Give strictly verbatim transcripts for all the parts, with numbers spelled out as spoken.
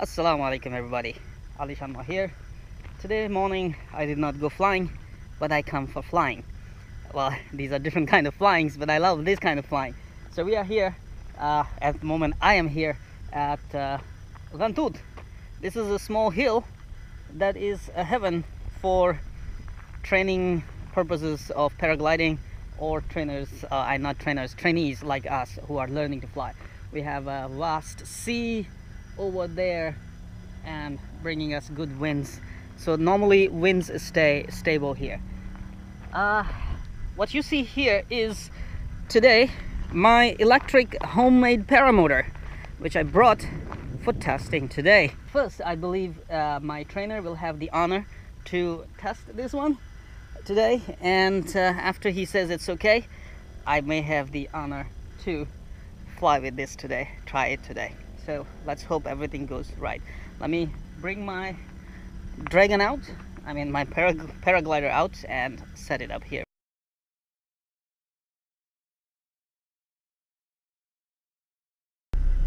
Assalamu alaikum everybody, Alishanmao here. Today morning I did not go flying, but I come for flying. Well, these are different kind of flyings, but I love this kind of flying. So we are here, uh, at the moment I am here at uh, Gantoud. This is a small hill that is a heaven for training purposes of paragliding or trainers, uh, and not trainers, trainees like us who are learning to fly. We have a vast sea over there and bringing us good winds, so normally winds stay stable here. Uh, what you see here is today my electric homemade paramotor, which I brought for testing today. First, I believe uh, my trainer will have the honor to test this one today, and uh, after he says it's okay, I may have the honor to fly with this today, try it today. So let's hope everything goes right. Let me bring my dragon out, I mean my parag paraglider out, and set it up here.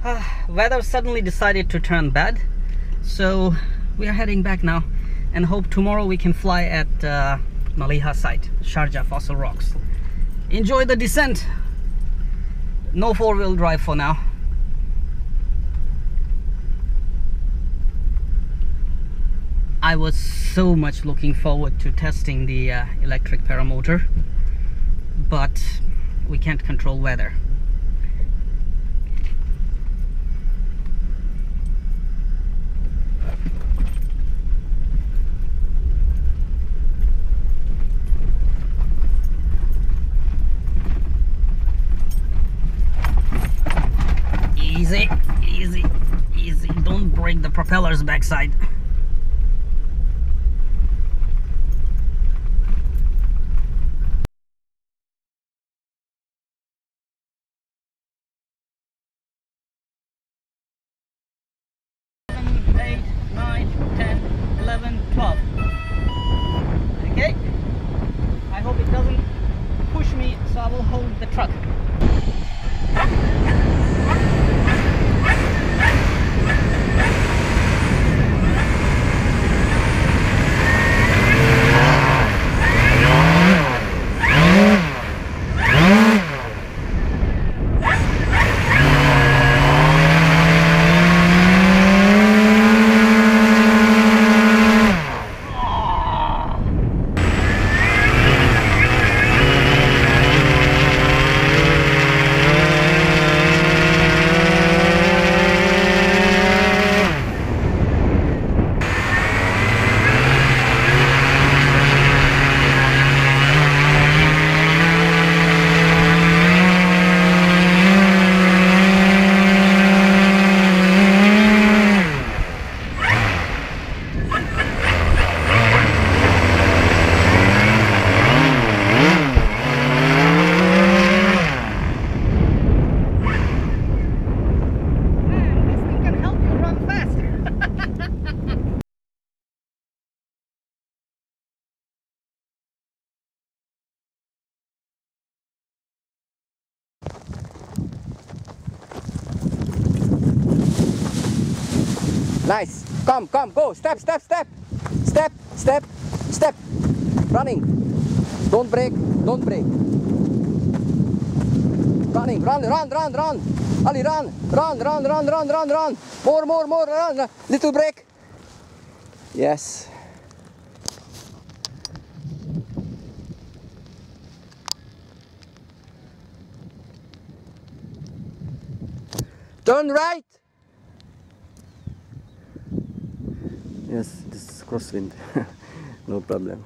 Uh, weather suddenly decided to turn bad, so we are heading back now and hope tomorrow we can fly at uh, Maliha site, Sharjah Fossil Rocks. Enjoy the descent. No four-wheel drive for now. I was so much looking forward to testing the uh, electric paramotor, but we can't control weather. Easy, easy, easy. Don't break the propeller's backside. nine, ten, eleven, twelve. Okay, I hope it doesn't push me, so I will hold the truck. Nice. Come, come, go. Step, step, step. Step, step, step. Running. Don't break. Don't break. Running. Run, run, run, run. Ali, run. Run, run, run, run, run, run. More, more, more. Run. Little break. Yes. Turn right. Yes, this is crosswind. No problem.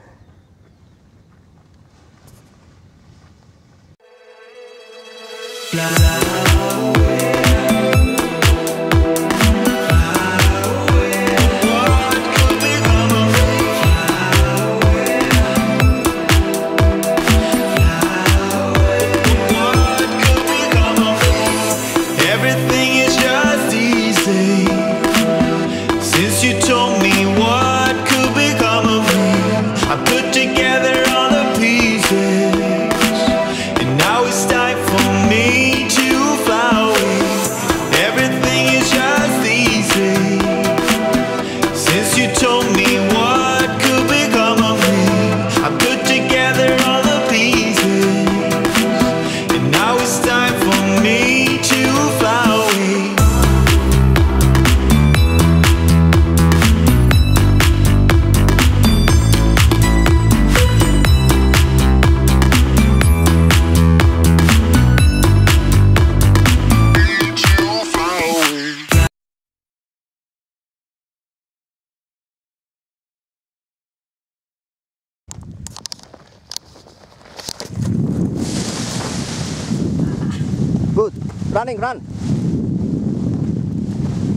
Good. Running, run.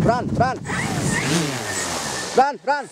Run, run. Run, run.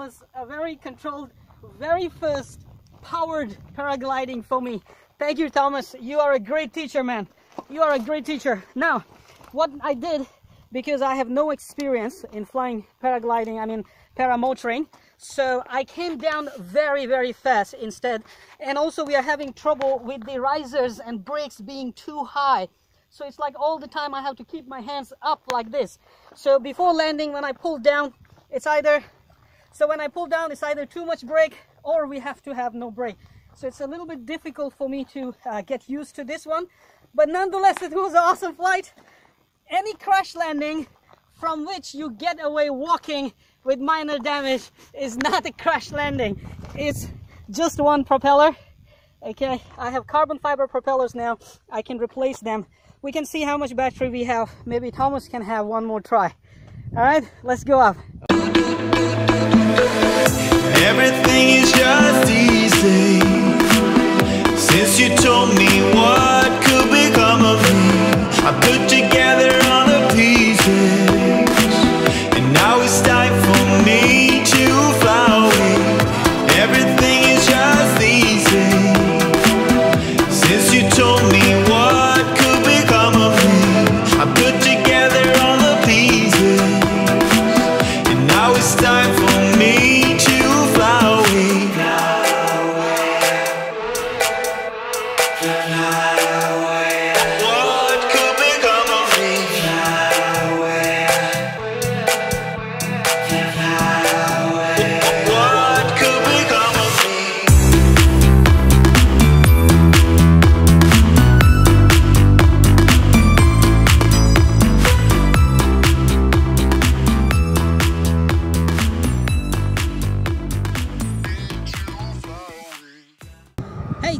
was a very controlled, very first powered paragliding for me. Thank you, Thomas. You are a great teacher, man. You are a great teacher. Now, what I did, because I have no experience in flying paragliding, I mean paramotoring, so I came down very, very fast instead. And also we are having trouble with the risers and brakes being too high. So it's like all the time I have to keep my hands up like this. So before landing, when I pull down, it's either, so when I pull down, it's either too much brake or we have to have no brake. So it's a little bit difficult for me to uh, get used to this one. But nonetheless, it was an awesome flight. Any crash landing from which you get away walking with minor damage is not a crash landing. It's just one propeller. Okay, I have carbon fiber propellers now. I can replace them. We can see how much battery we have. Maybe Thomas can have one more try. All right, let's go up. Everything is just easy since you told me what could become of me. I put together all the pieces and now it's time for me to fly away. Everything is just easy since you told me what could become of me. I put together all the pieces and now it's time for me to fly away. Fly away.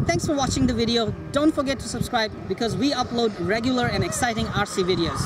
Thanks for watching the video. Don't forget to subscribe because we upload regular and exciting R C videos.